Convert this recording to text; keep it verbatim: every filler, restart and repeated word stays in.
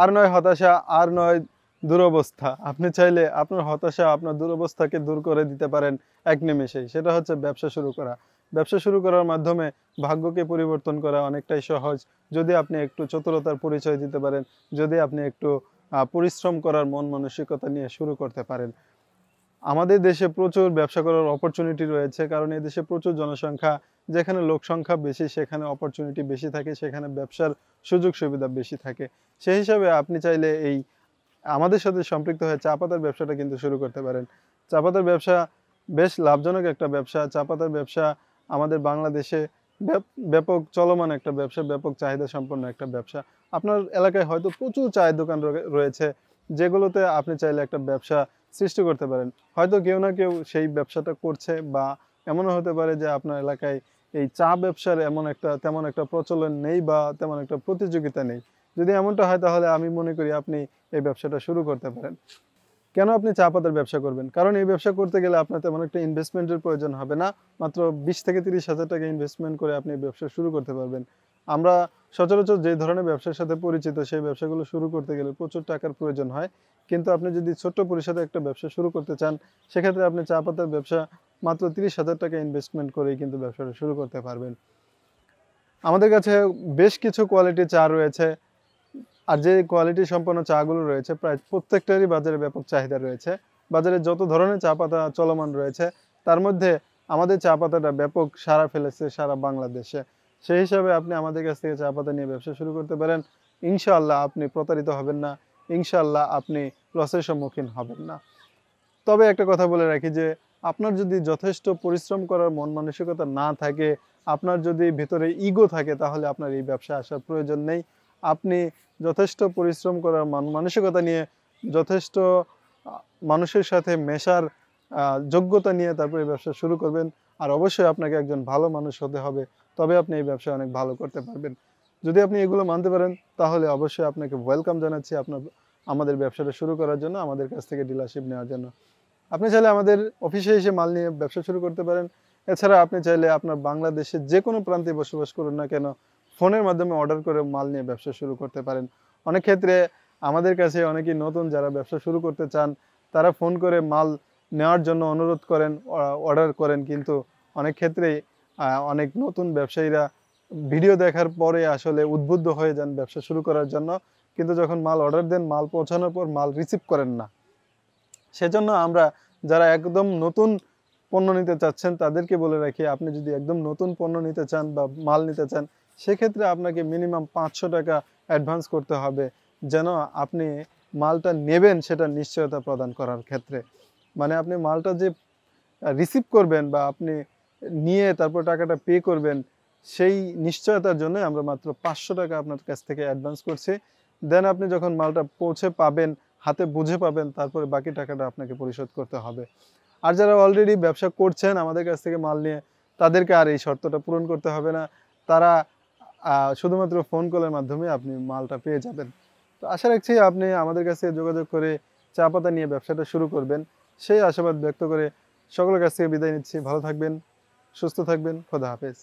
আর নয় হতাশা, আর নয় দুরবস্থা। আপনি চাইলে আপনার হতাশা, আপনার দুরবস্থাকে দূর করে দিতে পারেন এক নিমেষেই। সেটা হচ্ছে ব্যবসা শুরু করা। ব্যবসা শুরু করার মাধ্যমে ভাগ্যকে পরিবর্তন করা অনেকটাই সহজ, যদি আপনি একটু চতুরতার পরিচয় দিতে পারেন, যদি আপনি একটু পরিশ্রম করার মন মানসিকতা নিয়ে শুরু করতে পারেন। আমাদের দেশে প্রচুর ব্যবসা করার অপরচুনিটি রয়েছে, কারণ এই দেশে প্রচুর জনসংখ্যা। যেখানে লোকসংখ্যা বেশি সেখানে অপরচুনিটি বেশি থাকে, সেখানে ব্যবসার সুযোগ সুবিধা বেশি থাকে। সেই হিসাবে আপনি চাইলে এই আমাদের সাথে সম্পৃক্ত হয়ে চা পাতার ব্যবসাটা কিন্তু শুরু করতে পারেন। চা পাতার ব্যবসা বেশ লাভজনক একটা ব্যবসা। চা পাতার ব্যবসা আমাদের বাংলাদেশে ব্যাপক চলমান একটা ব্যবসা, ব্যাপক চাহিদা সম্পন্ন একটা ব্যবসা। আপনার এলাকায় হয়তো প্রচুর চায়ের দোকান রয়েছে, যেগুলোতে আপনি চাইলে একটা ব্যবসা সৃষ্টি করতে পারেন। হয়তো কেউ না কেউ সেই ব্যবসাটা করছে, বা এমনও হতে পারে যে আপনার এলাকায় এই চা ব্যবসার এমন একটা তেমন একটা প্রচলন নেই বা তেমন একটা প্রতিযোগিতা নেই। যদি এমনটা হয় তাহলে আমি মনে করি আপনি এই ব্যবসাটা শুরু করতে পারেন। কেন আপনি চা পাতার ব্যবসা করবেন? কারণ এই ব্যবসা করতে গেলে আপনার তেমন একটা ইনভেস্টমেন্টের প্রয়োজন হবে না। মাত্র বিশ থেকে তিরিশ হাজার টাকা ইনভেস্টমেন্ট করে আপনি ব্যবসা শুরু করতে পারবেন। আমরা সচরাচর যে ধরনের ব্যবসার সাথে পরিচিত, সেই ব্যবসাগুলো শুরু করতে গেলে প্রচুর টাকার প্রয়োজন হয়। কিন্তু আপনি যদি ছোট্ট পরিসরে একটা ব্যবসা শুরু করতে চান, সেক্ষেত্রে আপনি চা পাতার ব্যবসা মাত্র তিরিশ হাজার টাকা ইনভেস্টমেন্ট করেই কিন্তু ব্যবসাটা শুরু করতে পারবেন। আমাদের কাছে বেশ কিছু কোয়ালিটির চা রয়েছে, আর যে কোয়ালিটি সম্পন্ন চাগুলো রয়েছে প্রায় প্রত্যেকটারই বাজারে ব্যাপক চাহিদা রয়েছে। বাজারে যত ধরনের চা পাতা চলমান রয়েছে তার মধ্যে আমাদের চা পাতাটা ব্যাপক সাড়া ফেলেছে সারা বাংলাদেশে। সেই হিসাবে আপনি আমাদের কাছ থেকে চা পাতা নিয়ে ব্যবসা শুরু করতে পারেন। ইনশাআল্লাহ আপনি প্রতারিত হবেন না, ইনশাআল্লাহ আপনি লসের সম্মুখীন হবেন না। তবে একটা কথা বলে রাখি যে আপনার যদি যথেষ্ট পরিশ্রম করার মন মানসিকতা না থাকে, আপনার যদি ভিতরে ইগো থাকে, তাহলে আপনার এই ব্যবসা আসার প্রয়োজন নেই। আপনি যথেষ্ট পরিশ্রম করার মানসিকতা নিয়ে, যথেষ্ট মানুষের সাথে মেশার যোগ্যতা নিয়ে তারপরে ব্যবসা শুরু করবেন। আর অবশ্যই আপনাকে একজন ভালো মানুষ হতে হবে, তবে আপনি এই ব্যবসা অনেক ভালো করতে পারবেন। যদি আপনি এগুলো মানতে পারেন তাহলে অবশ্যই আপনাকে ওয়েলকাম জানাচ্ছি আপনার আমাদের ব্যবসাটা শুরু করার জন্য, আমাদের কাছ থেকে ডিলারশিপ নেওয়ার জন্য। আপনি চাইলে আমাদের অফিসে এসে মাল নিয়ে ব্যবসা শুরু করতে পারেন। এছাড়া আপনি চাইলে আপনার বাংলাদেশে যে কোনো প্রান্তে বসবাস করুন না কেন, ফোনের মাধ্যমে অর্ডার করে মাল নিয়ে ব্যবসা শুরু করতে পারেন। অনেক ক্ষেত্রে আমাদের কাছে অনেকেই নতুন যারা ব্যবসা শুরু করতে চান, তারা ফোন করে মাল নেওয়ার জন্য অনুরোধ করেন, অর্ডার করেন। কিন্তু অনেক ক্ষেত্রেই অনেক নতুন ব্যবসায়ীরা ভিডিও দেখার পরে আসলে উদ্বুদ্ধ হয়ে যান ব্যবসা শুরু করার জন্য, কিন্তু যখন মাল অর্ডার দেন, মাল পৌঁছানোর পর মাল রিসিভ করেন না। সেজন্য আমরা যারা একদম নতুন পণ্য নিতে চাচ্ছেন তাদেরকে বলে রাখি, আপনি যদি একদম নতুন পণ্য নিতে চান বা মাল নিতে চান, সেক্ষেত্রে আপনাকে মিনিমাম পাঁচশো টাকা অ্যাডভান্স করতে হবে, যেন আপনি মালটা নেবেন সেটা নিশ্চয়তা প্রদান করার ক্ষেত্রে। মানে আপনি মালটা যে রিসিভ করবেন বা আপনি নিয়ে তারপর টাকাটা পে করবেন, সেই নিশ্চয়তার জন্য আমরা মাত্র পাঁচশো টাকা আপনার কাছ থেকে অ্যাডভান্স করছি। দেন আপনি যখন মালটা পৌঁছে পাবেন, হাতে বুঝে পাবেন, তারপরে বাকি টাকাটা আপনাকে পরিশোধ করতে হবে। আর যারা অলরেডি ব্যবসা করছেন আমাদের কাছ থেকে মাল নিয়ে, তাদেরকে আর এই শর্তটা পূরণ করতে হবে না। তারা শুধুমাত্র ফোন কলের মাধ্যমে আপনি মালটা পেয়ে যাবেন। তো আশা রাখছি আপনি আমাদের কাছে যোগাযোগ করে চা পাতা নিয়ে ব্যবসাটা শুরু করবেন। সেই আশাবাদ ব্যক্ত করে সকলের কাছ থেকে বিদায় নিচ্ছি। ভালো থাকবেন, সুস্থ থাকবেন। খোদা হাফেজ।